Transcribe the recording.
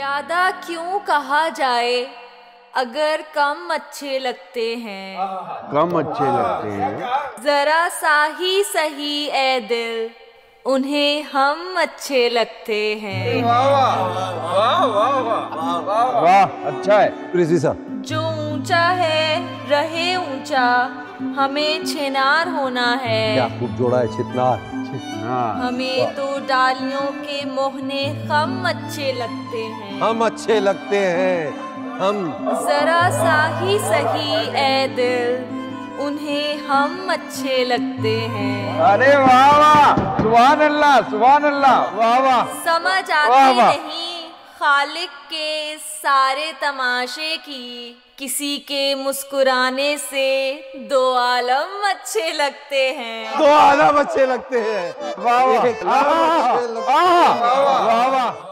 ज्यादा क्यों कहा जाए अगर कम अच्छे लगते हैं। कम अच्छे लगते हैं। जरा सा ही सही ऐ दिल, उन्हें हम अच्छे लगते हैं। वाह वाह वाह वाह वाह, अच्छा है प्रिंसी साहब। जो ऊंचा है रहे ऊंचा, हमें छिनार होना है। क्या खूब जोड़ा है, छिनार। हमें तो डालियों के मोहने हम अच्छे लगते हैं। हम अच्छे लगते हैं हम। जरा सा ही सही ऐ दिल, उन्हें हम अच्छे लगते हैं। अरे वाह वाह, सुभान अल्लाह सुभान अल्लाह, वाह वाह। समझ आती नहीं खालिक के इस सारे तमाशे की, किसी के मुस्कुराने से दो आलम अच्छे लगते हैं। दो आलम अच्छे लगते हैं, वाह वाह वाह वाह वाह।